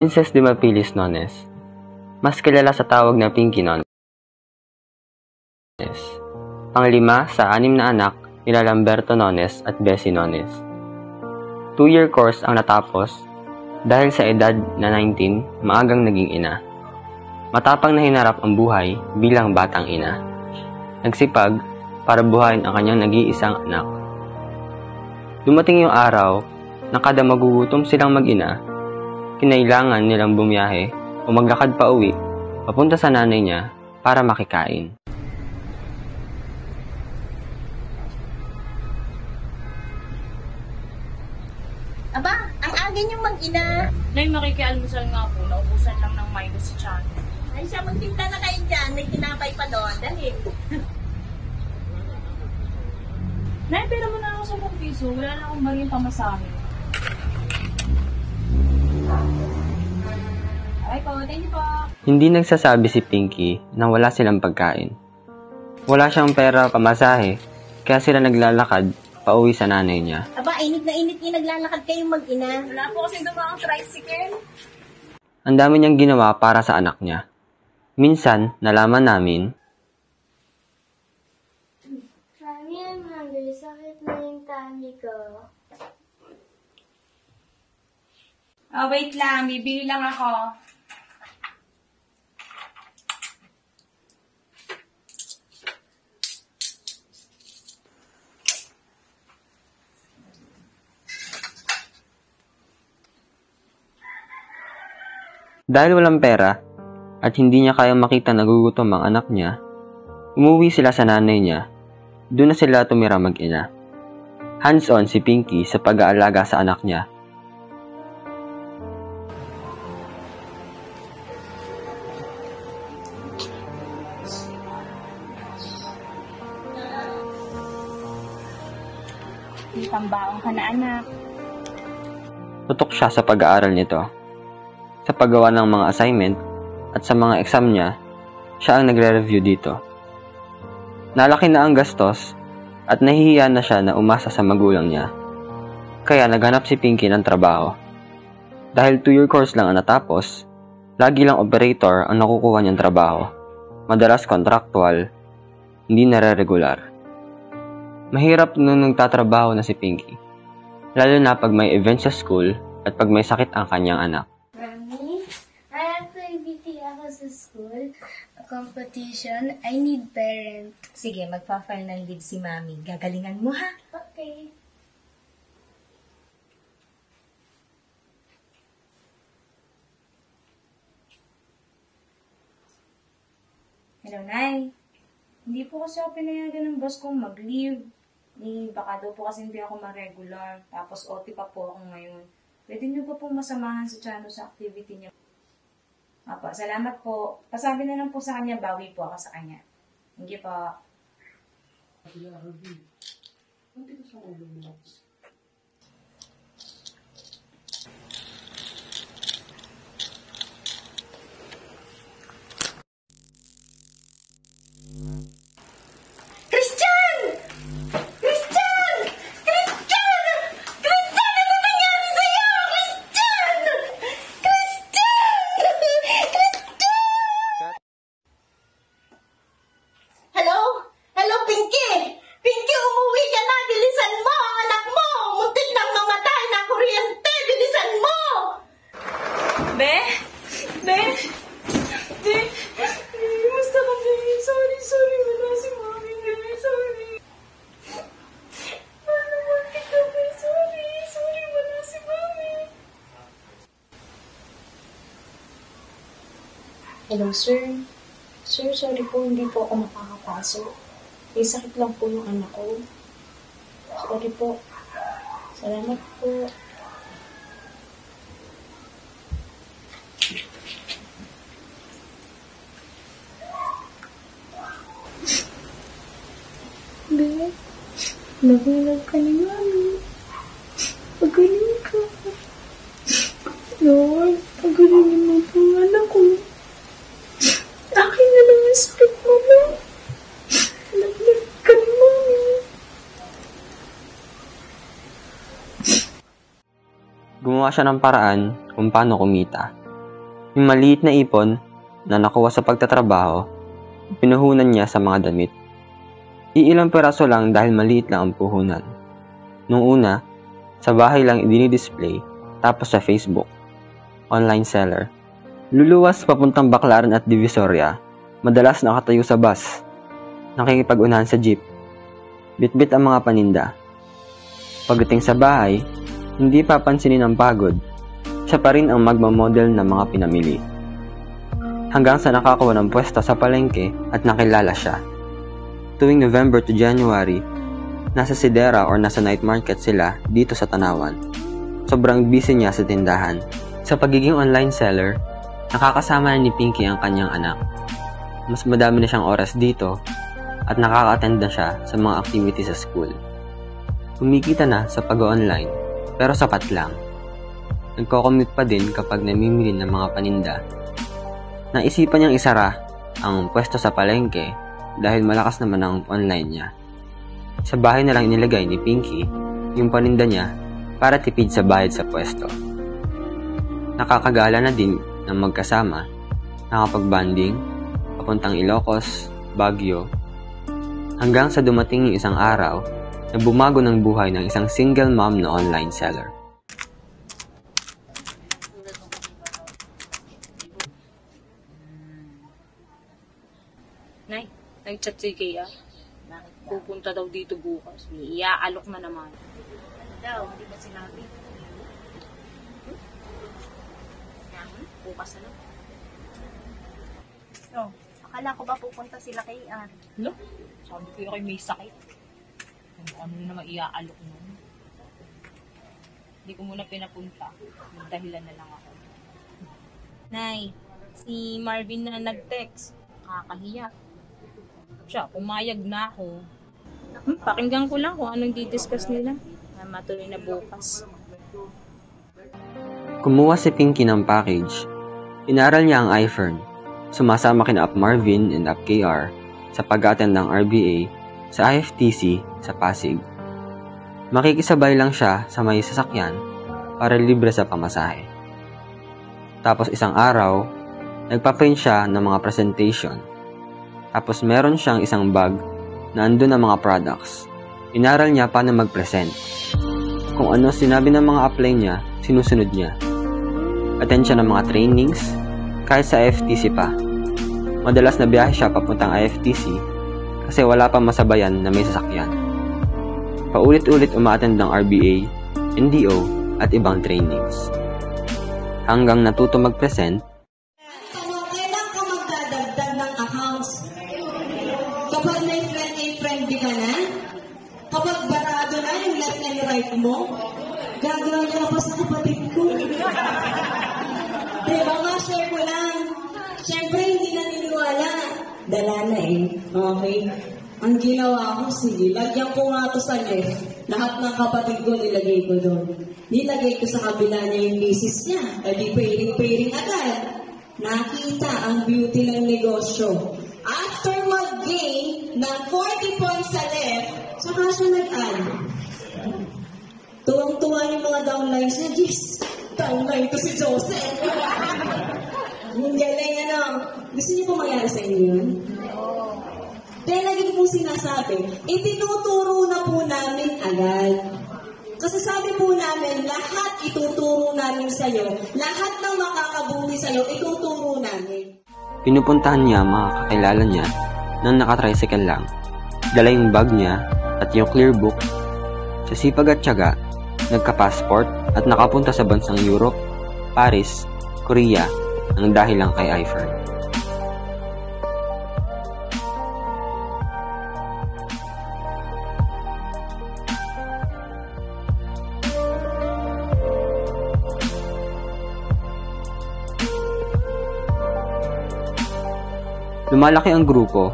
Princess Dimapilis Nones, mas kilala sa tawag na Pinky Nones. Panglima sa anim na anak nila Lamberto Nones at Bessie Nones. 2-year course ang natapos dahil sa edad na 19, maagang naging ina. Matapang na hinarap ang buhay bilang batang ina. Nagsipag para buhayin ang kanyang nag-iisang anak. Dumating yung araw na kada magugutom silang mag-ina, kinailangan nilang bumiyahe o maglakad pa uwi papunta sa nanay niya para makikain. Aba, ang aga niyong mag-ina. Nay, makikialmusal nga po. Naubusan lang ng Milo si Chan. Ay, siya magtinta na kayo dyan. May tinapay pa doon. Dahil. Nay, pera mo na ako sa pagpiso. Wala na akong maging pamasahin. Alright po, thank you po. Hindi nagsasabi si Pinky na wala silang pagkain. Wala siyang pera pamasahe, kaya sila naglalakad pauwi sa nanay niya. Aba, init na init niya. Naglalakad kayong mag-ina. Wala po kasi dumaang tricycle. Ang dami niyang ginawa para sa anak niya. Minsan, nalaman namin, Mommy, I'm hungry. Sakit na yung tummy ko. Oh, wait lang. Bibili lang ako. Dahil walang pera at hindi niya kayang makita nagugutom ang anak niya, umuwi sila sa nanay niya. Doon na sila tumira mag-ina. Hands-on si Pinky sa pag-aalaga sa anak niya. Tambaong ka na, anak. Tutok siya sa pag-aaral nito. Sa paggawa ng mga assignment at sa mga exam niya, siya ang nagre-review dito. Nalaki na ang gastos at nahihiya na siya na umasa sa magulang niya. Kaya naghanap si Pinky ng trabaho. Dahil 2-year course lang ang natapos, lagi lang operator ang nakukuha niyang trabaho. Madalas contractual, hindi nare-regular. Mahirap nun nagtatrabaho na si Pinky, lalo na pag may event sa school at pag may sakit ang kanyang anak. School, a competition, I need parent. Sige, magpa-file ng leave si Mami. Gagalingan mo, ha? Okay. Hello, Nay. Hindi po kasi ako pinayagan ng boss kong mag-leave. Baka daw po kasi hindi ako ma-regular. Tapos OT pa po ako ngayon. Pwede niyo pa pong masamahan sa channel sa activity niya. Opo, salamat po. Pasabi na lang po sa kanya, bawi po ako sa kanya. Thank you po. Hello, sir. Sir, sorry po, hindi po ako makakapasok. May sakit lang po yung anak ko. Sorry po. Salamat po. Bebe, nag-love ka ni Mami. Pagaling ka. Lord, pagalingin mo po ang anak ko. Gumawa siya ng paraan kung paano kumita. Yung maliit na ipon na nakuha sa pagtatrabaho, pinuhunan niya sa mga damit. Iilang peraso lang dahil maliit lang ang puhunan. Nung una, sa bahay lang dinidisplay, tapos sa Facebook, online seller. Luluwas papuntang Baklaran at Divisoria, madalas nakatayo sa bus, nakikipag-unahan sa jeep. Bitbit ang mga paninda. Pagdating sa bahay, hindi papansinin ang pagod. Siya pa rin ang magmamodel ng mga pinamili. Hanggang sa nakakuha ng pwesto sa palengke at nakilala siya. Tuwing November to January, nasa Sidera or nasa Night Market sila dito sa Tanawan. Sobrang busy niya sa tindahan. Sa pagiging online seller, nakakasama na ni Pinky ang kanyang anak. Mas madami na siyang oras dito at nakaka-attend na siya sa mga activities sa school. Kumikita na sa pag-online pero sapat lang. Nagko-commute pa din kapag namimili ng mga paninda. Naisipan niyang isara ang pwesto sa palengke dahil malakas naman ang online niya. Sa bahay na lang inilagay ni Pinky yung paninda niya para tipid sa bayad sa pwesto. Nakakagala na din ng magkasama, nakapag-banding, papuntang Ilocos, Baguio, hanggang sa dumating yung isang araw na bumago ng buhay ng isang single mom na online seller. Nay, nag-chat si Kaya. Pupunta daw dito bukas. Iaalok na naman. Ano daw? Hindi ba sinabi? Bukas ano? No. Akala ko ba pupunta sila kay Ann? No. Sabi ko kay may sakit. Ano na naman iaalok nun? Hindi ko muna pinapunta. Magdahilan na lang ako. Nay, si Marvin na nag-text. Nakakahiya. Siya, pumayag na ako. Pakinggan ko lang kung anong didiscuss nila na matuloy na bukas. Kumuha si Pinky ng package. Inaral niya ang Ifern. Sumasama kina Up Marvin and Up KR sa pag-attend ng RBA sa IFTC sa Pasig. Makikisabay lang siya sa may sasakyan para libre sa pamasahe. Tapos isang araw, nagpaprint siya ng mga presentation. Tapos meron siyang isang bag na andun ang mga products. Inaral niya paano mag-present. Kung ano sinabi ng mga apply niya, sinusunod niya. Attend siya ng mga trainings, kahit sa IFTC pa. Madalas na biyahe siya papuntang IFTC kasi wala pang masabayan na may sasakyan. Paulit-ulit umaattend ng RBA, NDO at ibang trainings. Hanggang natuto mag-present, mo? Gagawin niya ako sa kapatid ko. Diba nga, share ko lang. Siyempre, hindi na niniwala. Dala na eh. Okay. Ang ginawa ko, sige, lagyan ko nga ito sa left. Lahat ng kapatid ko, nilagay ko doon. Nilagay ko sa kabila niya yung misis niya. E di pairing-pairing agad. Nakita ang beauty ng negosyo. After mag-gain ng 40 points sa left, saka siya nag-add. Tuwang-tuwa yung mga downlines niya. Jeez, downline to si Jose. Ang galing, ano? Gusto niyo po mangyari sa inyo yun? Oo. Kaya lagi po sinasabi, itinuturo na po namin agad. Kasi sabi po namin, lahat ituturo namin sa'yo. Lahat ng makakabuti sa'yo, ituturo namin. Pinupuntahan niya mga kakilala niya nang nakatricycle lang. Dala yung bag niya at yung clear book. Sa sipag at tiyaga, nagka-passport at nakapunta sa bansang Europe, Paris, Korea, ang dahil lang kay Ifern. Lumalaki ang grupo,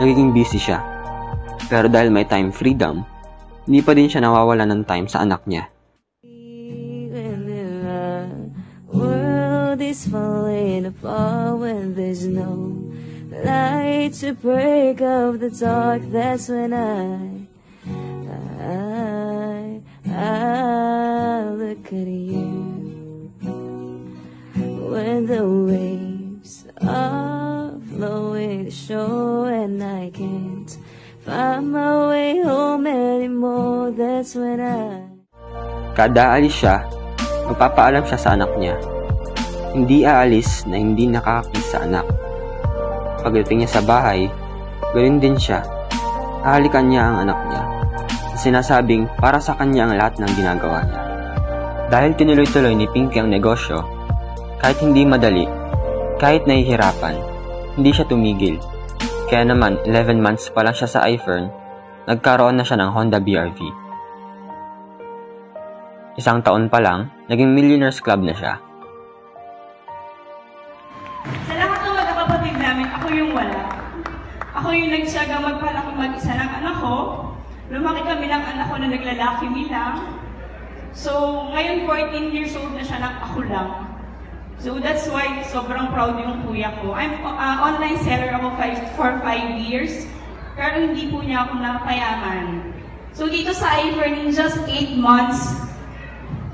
nagiging busy siya. Pero dahil may time freedom, hindi pa din siya nawawala ng time sa anak niya. World is falling apart when there's no light to break up the dark. That's when I look at you. when the waves are flowing ashore and I can't find my way home anymore. That's when I... Kadaalis siya, magpapaalam siya sa anak niya. Hindi aalis na hindi nakakakita sa anak. Pagdating niya sa bahay, ganoon din siya. Hahalikan niya ang anak niya. Sinasabing para sa kanya ang lahat ng ginagawa niya. Dahil tinuloy-tuloy ni Pinky ang negosyo, kahit hindi madali, kahit nahihirapan, hindi siya tumigil. Kaya naman, 11 months pa lang siya sa Ifern, nagkaroon na siya ng Honda BRV. Isang taon pa lang, naging Millionaires Club na siya. Sa lahat ng mga kapatid namin, ako yung wala. Ako yung nagsiyaga magpalaki mag-isa ng anak ko. Lumaki kami ng anak ko na naglalaki bilang. So, ngayon 14 years old na siya ng ako lang. So, that's why sobrang proud yung kuya ko. I'm online seller ako for 5 years. Pero hindi po niya ako napayaman. So, dito sa Ifern, in just 8 months,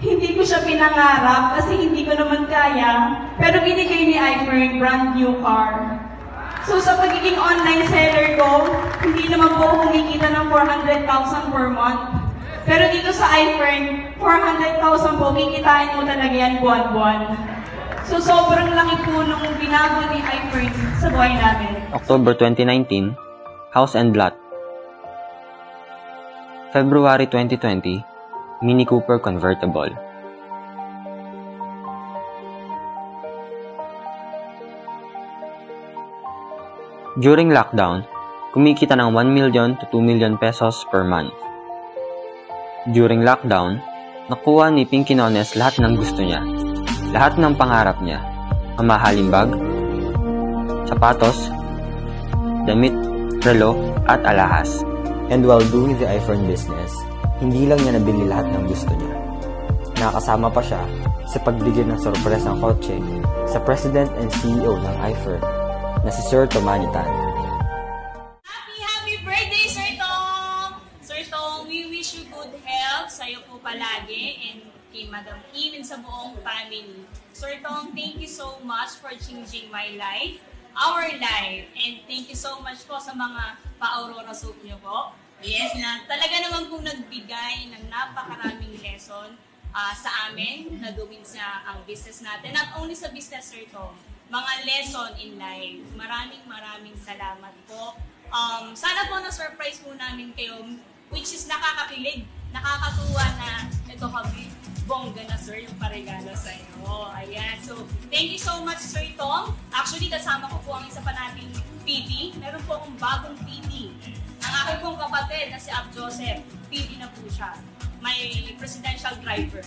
hindi ko siya pinangarap kasi hindi ko naman kaya. Pero binigay ni Ifern brand new car. So sa pagiging online seller ko, hindi naman po kumikita ng 400,000 per month. Pero dito sa Ifern, 400,000 po, kikitain mo talaga yan buwan-buwan. So sobrang laki po nung binago ni Ifern sa buhay namin. October 2019, House and Lot. February 2020, Mini Cooper Convertible. During lockdown, kumikita ng 1 million to 2 million pesos per month. During lockdown, nakuha ni Pinky Nones lahat ng gusto niya, lahat ng pangarap niya, ang mahaling bag, sapatos, damit, relo, at alahas. And while doing the Ifern business, hindi lang niya nabili lahat ng gusto niya. Nakakasama pa siya sa pagbigay ng surprise ng kotse sa President and CEO ng Ifern na si Sir Tomani Tan. Happy birthday, Sir Tom! Sir Tom, we wish you good health sa'yo po palagi and kay Madam Kim and sa buong family. Sir Tom, thank you so much for changing my life, our life, and thank you so much po sa mga pa-aurora soup niyo po. Yes, na talaga naman pong nagbigay ng napakaraming lesson sa amin na gawin sa ang business natin. Not only sa business, Sir Tom, mga lesson in life. Maraming salamat po. Sana po na-surprise po namin kayo, which is nakakakilig, nakakatuwa na ito kami. Bongga na, sir, yung paregalo sa inyo. Ayan. So, thank you so much, Sir Tom. Actually, kasama ko po ang isa pa nating PT. Meron po akong bagong PT. Ang aking pong kapatid na si Ab Joseph, PD na po siya. May presidential driver.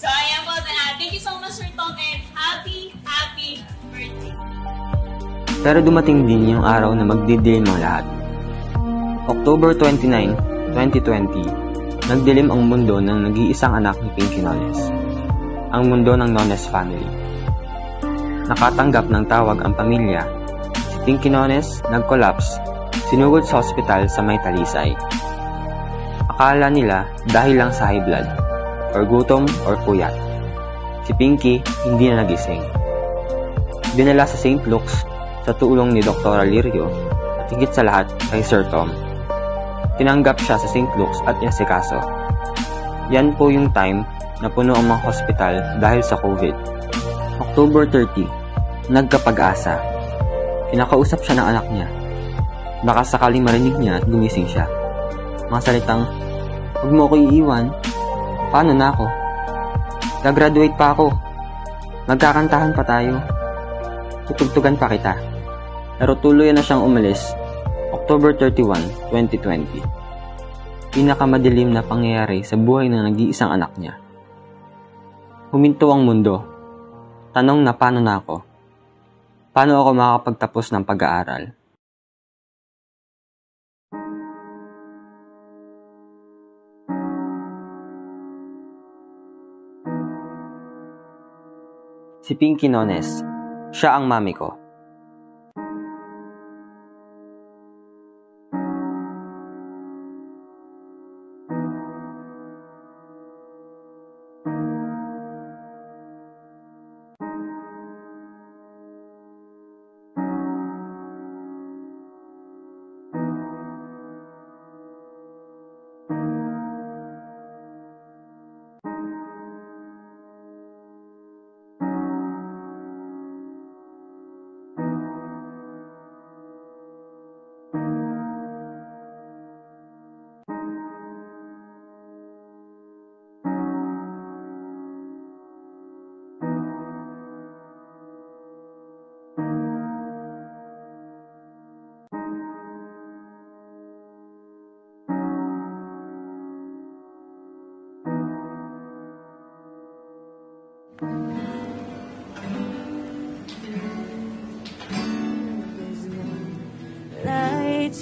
So, ayan po. Thank you so much, Sir Tom, and happy birthday. Pero dumating din yung araw na magdidilim ang lahat. October 29, 2020, nagdilim ang mundo ng nag-iisang anak ni Pinky Nones. Ang mundo ng Nones family. Nakatanggap ng tawag ang pamilya. Si Pinky Nones nag-collapse. Sinugod sa ospital sa May Talisay. Akala nila dahil lang sa high blood, or gutom, or puyat. Si Pinky hindi na nagising. Dinala sa St. Luke's sa tulong ni Dr. Alirio at higit sa lahat kay Sir Tom. Tinanggap siya sa St. Luke's at inasikaso. Yan po yung time na puno ang mga hospital dahil sa COVID. October 30, nagkapag-asa. Kinakausap siya ng anak niya. Baka sakaling marinig niya at gumising siya. Mga salitang, "Huwag mo ko iiwan. Paano na ako? Gagraduate pa ako. Magkakantahan pa tayo. Tutugtugan pa kita." Pero tuloy na siyang umalis. October 31, 2020. Pinakamadilim na pangyayari sa buhay ng nag-iisang anak niya. Huminto ang mundo. Tanong na paano na ako? Paano ako makakapagtapos ng pag-aaral? Si Pinky Nones, siya ang mami ko.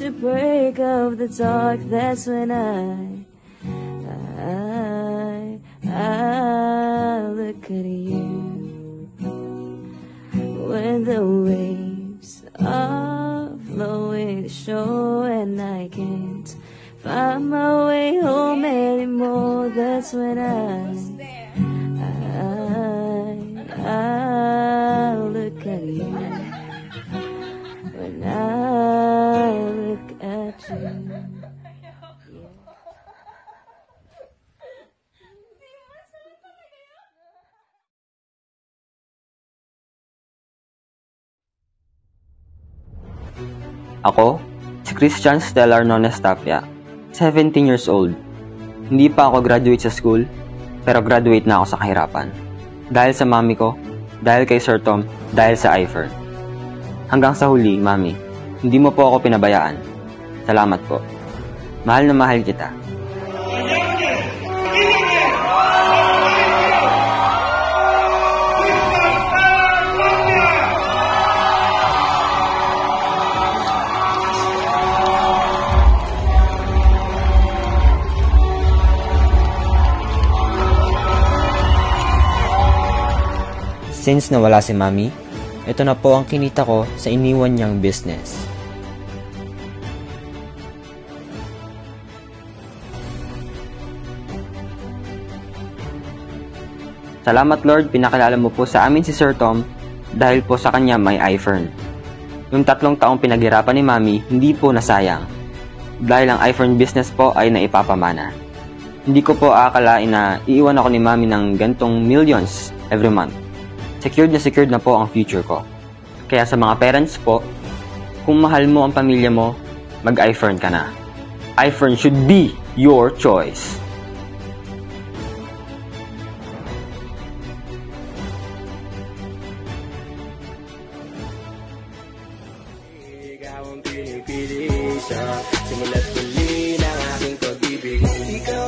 to break of the dark, that's when I look at you. When the waves are flowing ashore and I can't find my way home anymore, that's when I look at you. When I look at you. Ako, si Christian Steller Nonestapia, 17 years old. Hindi pa ako graduate sa school, pero graduate na ako sa kahirapan. Dahil sa mami ko, dahil kay Sir Tom, dahil sa Ifern. Hanggang sa huli, mami, hindi mo po ako pinabayaan. Salamat po. Mahal na mahal kita. Since nawala si Mami, ito na po ang kinita ko sa iniwan niyang business. Salamat Lord, pinakilala mo po sa amin si Sir Tom dahil po sa kanya may Ifern. Yung 3 taong pinaghirapan ni Mami, hindi po nasayang. Dahil ang Ifern business po ay naipapamana. Hindi ko po aakalain na iiwan ako ni Mami ng gantong millions every month. Secured na po ang future ko. Kaya sa mga parents po, kung mahal mo ang pamilya mo, mag-Ifern ka na. Ifern should be your choice. Ikaw ang pinipili siya, simula't muli ng aking pag-ibig.